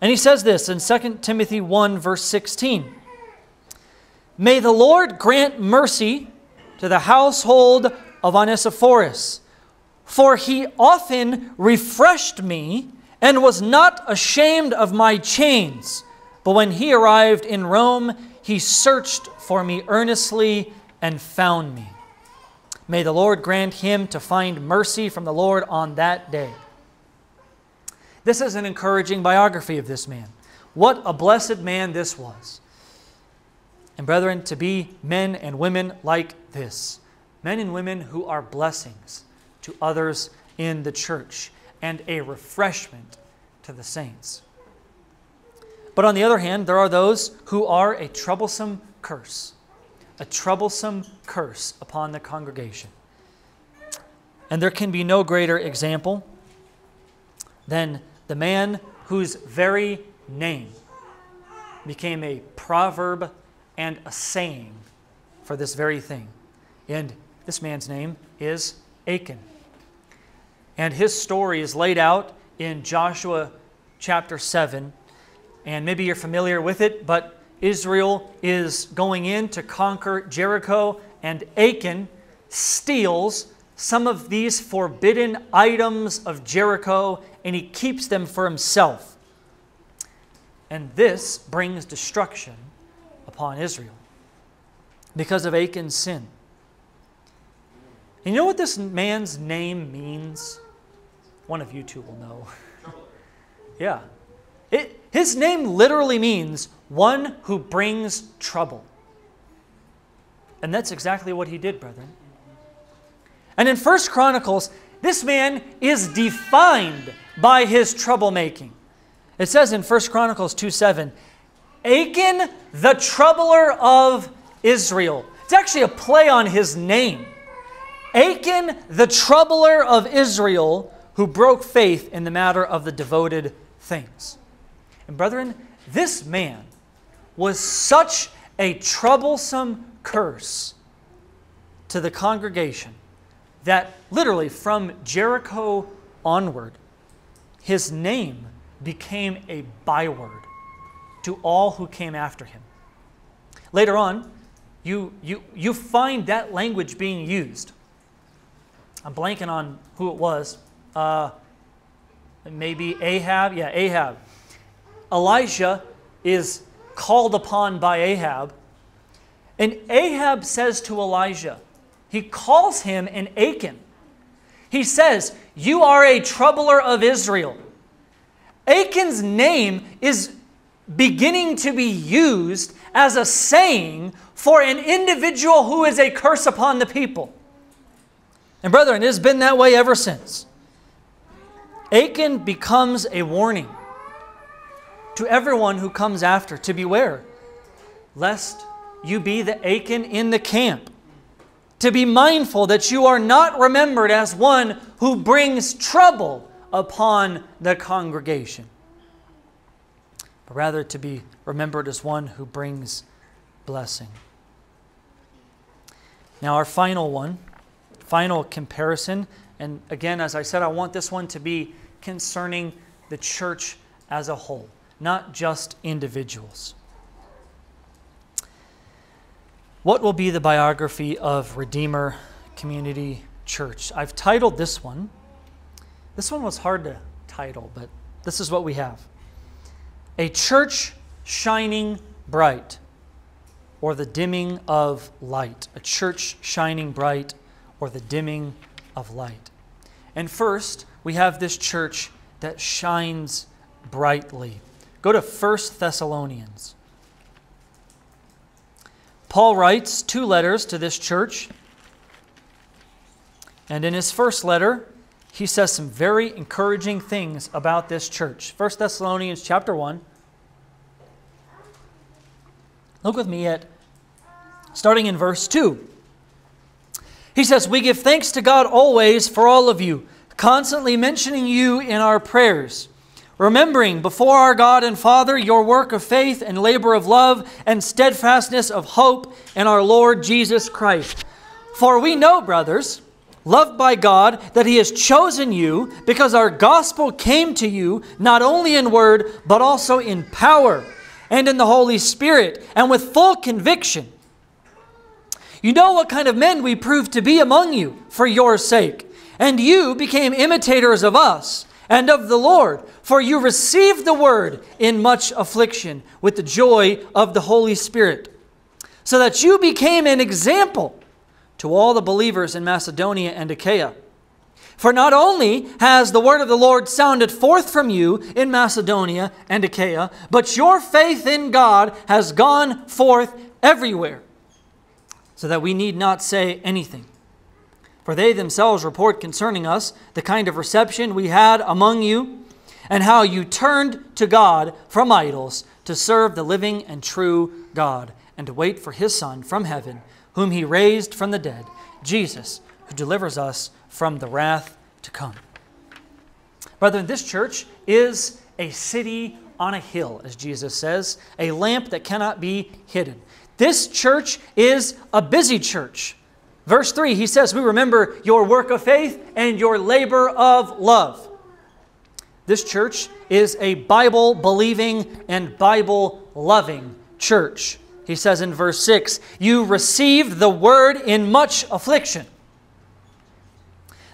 And he says this in Second Timothy one, verse sixteen. May the Lord grant mercy to the household of Onesiphorus, for he often refreshed me and was not ashamed of my chains. But when he arrived in Rome, he searched for me earnestly and found me. May the Lord grant him to find mercy from the Lord on that day. This is an encouraging biography of this man. What a blessed man this was. And brethren, to be men and women like this, men and women who are blessings to others in the church and a refreshment to the saints. But on the other hand, there are those who are a troublesome curse, a troublesome curse upon the congregation. And there can be no greater example than the man whose very name became a proverb and a saying for this very thing. And this man's name is Achan. And his story is laid out in Joshua chapter seven. And maybe you're familiar with it, but Israel is going in to conquer Jericho, and Achan steals some of these forbidden items of Jericho, and he keeps them for himself. And this brings destruction upon Israel because of Achan's sin. And you know what this man's name means? One of you two will know. Yeah. It, his name literally means one who brings trouble. And that's exactly what he did, brethren. And in First Chronicles, this man is defined by his troublemaking. It says in First Chronicles two seven, Achan, the troubler of Israel. It's actually a play on his name. Achan, the troubler of Israel, who broke faith in the matter of the devoted things. And brethren, this man was such a troublesome curse to the congregation that literally from Jericho onward, his name became a byword to all who came after him. Later on, you, you, you find that language being used. I'm blanking on who it was. Uh, maybe Ahab. Yeah, Ahab. Elijah is called upon by Ahab. And Ahab says to Elijah, he calls him an Achan. He says, you are a troubler of Israel. Achan's name is beginning to be used as a saying for an individual who is a curse upon the people. And brethren, it has been that way ever since. Achan becomes a warning to everyone who comes after, to beware, lest you be the Achan in the camp, to be mindful that you are not remembered as one who brings trouble upon the congregation, but rather to be remembered as one who brings blessing. Now our final one, final comparison, and again, as I said, I want this one to be concerning the church as a whole, not just individuals. What will be the biography of Redeemer Community Church? I've titled this one. This one was hard to title, but this is what we have. A church shining bright, or the dimming of light. A church shining bright, or the dimming of light. And first, we have this church that shines brightly. Go to First Thessalonians. Paul writes two letters to this church. And in his first letter, he says some very encouraging things about this church. First Thessalonians chapter one. Look with me at, starting in verse two. He says, "We give thanks to God always for all of you, constantly mentioning you in our prayers, remembering before our God and Father your work of faith and labor of love and steadfastness of hope in our Lord Jesus Christ. For we know, brothers, loved by God, that He has chosen you because our gospel came to you not only in word, but also in power and in the Holy Spirit and with full conviction. You know what kind of men we proved to be among you for your sake. And you became imitators of us and of the Lord, for you received the word in much affliction with the joy of the Holy Spirit, so that you became an example to all the believers in Macedonia and Achaia. For not only has the word of the Lord sounded forth from you in Macedonia and Achaia, but your faith in God has gone forth everywhere, so that we need not say anything. For they themselves report concerning us the kind of reception we had among you, and how you turned to God from idols to serve the living and true God, and to wait for His Son from heaven, whom He raised from the dead, Jesus, who delivers us from the wrath to come." Brethren, this church is a city on a hill, as Jesus says, a lamp that cannot be hidden. This church is a busy church. Verse three, he says, "We remember your work of faith and your labor of love." This church is a Bible-believing and Bible-loving church. He says in verse six, "You received the word in much affliction."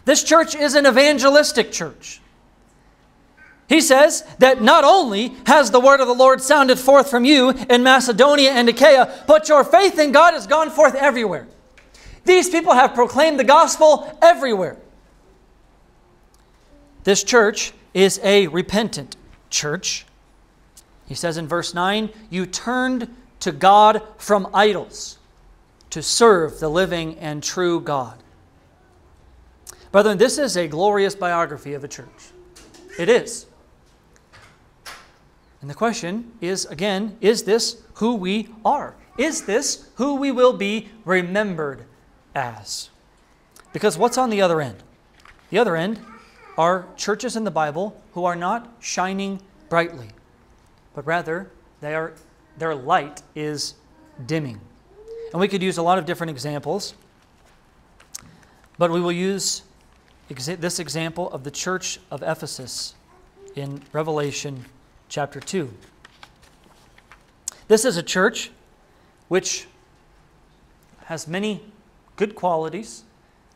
This church is an evangelistic church. He says that not only has the word of the Lord sounded forth from you in Macedonia and Achaia, but your faith in God has gone forth everywhere. These people have proclaimed the gospel everywhere. This church is a repentant church. He says in verse nine, "You turned to God from idols to serve the living and true God." Brethren, this is a glorious biography of a church. It is. And the question is, again, is this who we are? Is this who we will be remembered as? Because what's on the other end? The other end are churches in the Bible who are not shining brightly, but rather they are, their light is dimming. And we could use a lot of different examples, but we will use this example of the church of Ephesus in Revelation chapter two. This is a church which has many good qualities,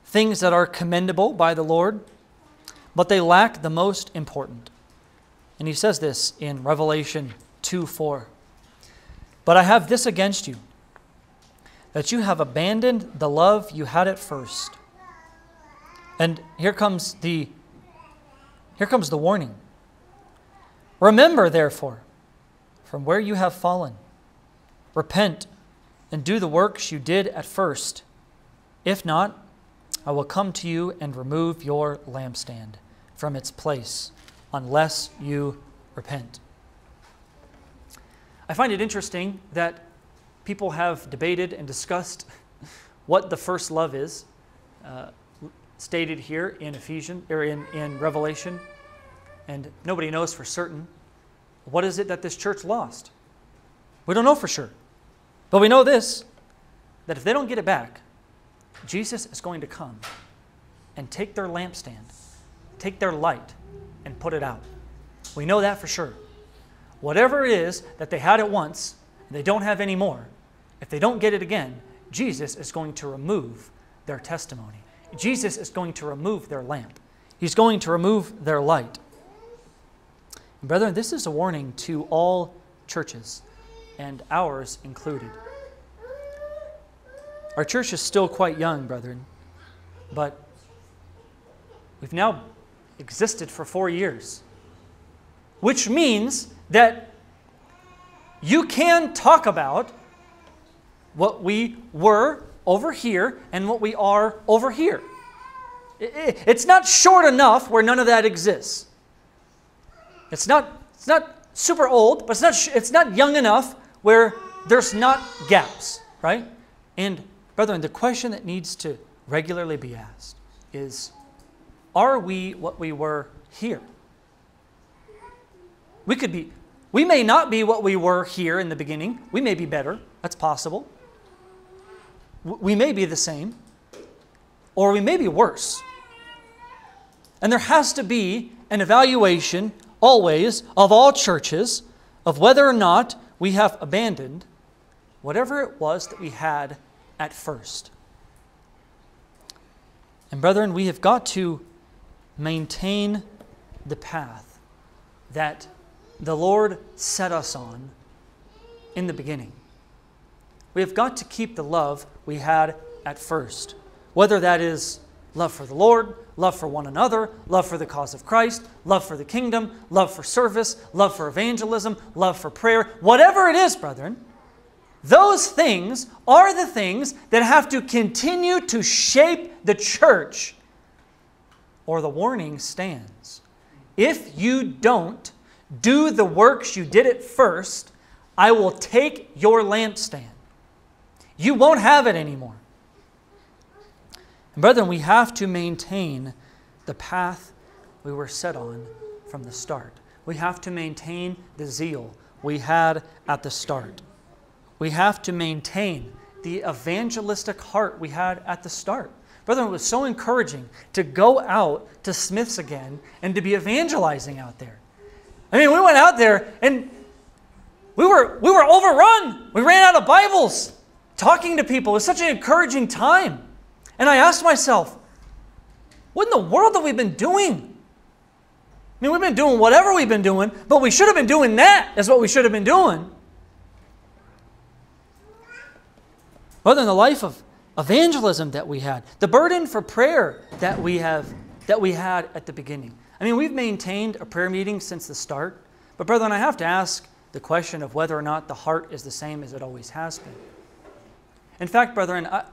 things that are commendable by the Lord, but they lack the most important. And he says this in Revelation two four. "But I have this against you, that you have abandoned the love you had at first." And here comes the, here comes the warning. "Remember, therefore, from where you have fallen. Repent and do the works you did at first. If not, I will come to you and remove your lampstand from its place, unless you repent." I find it interesting that people have debated and discussed what the first love is, uh, stated here in Ephesians, or in, in Revelation, and nobody knows for certain. What is it that this church lost? We don't know for sure. But we know this, that if they don't get it back, Jesus is going to come and take their lampstand, take their light, and put it out. We know that for sure. Whatever it is that they had at once, they don't have anymore, if they don't get it again, Jesus is going to remove their testimony. Jesus is going to remove their lamp. He's going to remove their light. And brethren, this is a warning to all churches, and ours included. Our church is still quite young, brethren, but we've now existed for four years, which means that you can talk about what we were over here and what we are over here. It's not short enough where none of that exists. It's not, it's not super old, but it's not, it's not young enough where there's not gaps, right? And brethren, the question that needs to regularly be asked is, are we what we were here? We could be, we may not be what we were here in the beginning. We may be better. That's possible. We may be the same, or we may be worse. And there has to be an evaluation always of all churches of whether or not we have abandoned whatever it was that we had at first. And brethren, we have got to maintain the path that the Lord set us on in the beginning. We have got to keep the love we had at first, whether that is love for the Lord, love for one another, love for the cause of Christ, love for the kingdom, love for service, love for evangelism, love for prayer, whatever it is, brethren, those things are the things that have to continue to shape the church, or the warning stands. If you don't do the works you did at first, I will take your lampstand. You won't have it anymore. And brethren, we have to maintain the path we were set on from the start. We have to maintain the zeal we had at the start. We have to maintain the evangelistic heart we had at the start. Brethren, it was so encouraging to go out to Smith's again and to be evangelizing out there. I mean, we went out there and we were, we were overrun. We ran out of Bibles. Talking to people was such an encouraging time. And I asked myself, what in the world have we been doing? I mean, we've been doing whatever we've been doing, but we should have been doing that is what we should have been doing. Rather than the life of evangelism that we had, the burden for prayer that we have, that we had at the beginning. I mean, we've maintained a prayer meeting since the start, but brethren, I have to ask the question of whether or not the heart is the same as it always has been. In fact, brethren, I,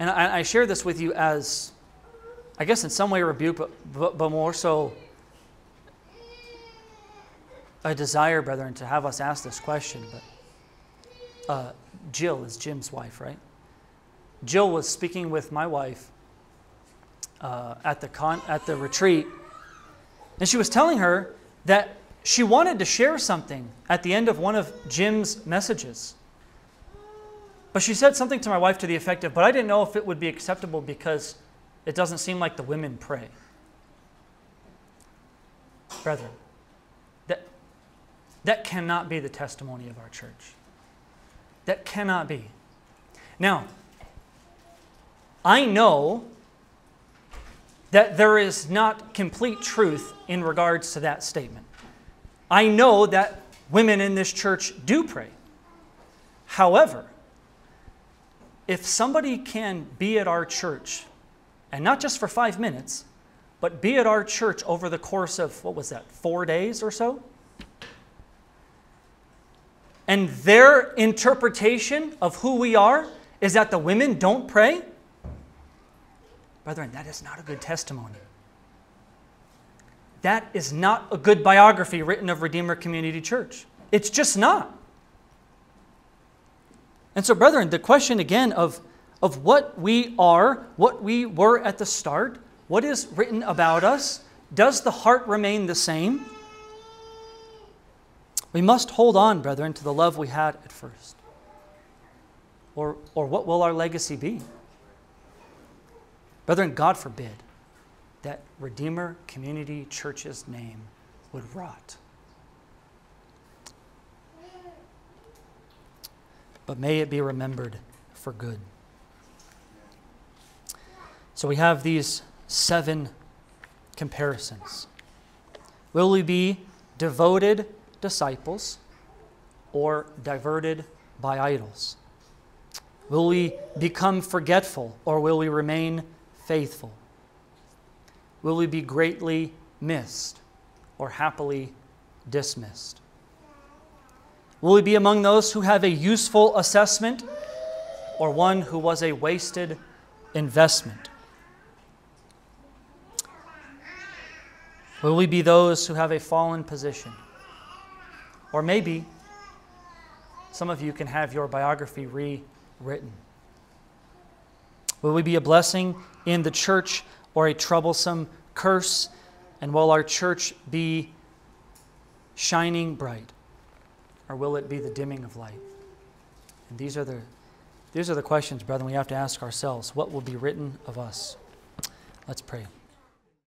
and I, I share this with you as, I guess in some way a rebuke, but, but, but more so a desire, brethren, to have us ask this question. But uh, Jill is Jim's wife, right? Jill was speaking with my wife uh, at the con at the retreat, and she was telling her that she wanted to share something at the end of one of Jim's messages. But she said something to my wife to the effect of, but I didn't know if it would be acceptable because it doesn't seem like the women pray. Brethren, that, that cannot be the testimony of our church. That cannot be. Now, I know that there is not complete truth in regards to that statement. I know that women in this church do pray. However, if somebody can be at our church, and not just for five minutes, but be at our church over the course of, what was that, four days or so? And their interpretation of who we are is that the women don't pray? Brethren, that is not a good testimony. That is not a good biography written of Redeemer Community Church. It's just not. And so, brethren, the question again of, of what we are, what we were at the start, what is written about us, does the heart remain the same? We must hold on, brethren, to the love we had at first. Or, or what will our legacy be? Brethren, God forbid that Redeemer Community Church's name would rot. But may it be remembered for good. So we have these seven comparisons. Will we be devoted disciples or diverted by idols? Will we become forgetful or will we remain faithful? Will we be greatly missed or happily dismissed? Will we be among those who have a useful assessment or one who was a wasted investment? Will we be those who have a fallen position? Or maybe some of you can have your biography rewritten. Will we be a blessing in the church or a troublesome curse? And will our church be shining bright? Or will it be the dimming of light? And these are the, these are the questions, brethren, we have to ask ourselves. What will be written of us? Let's pray.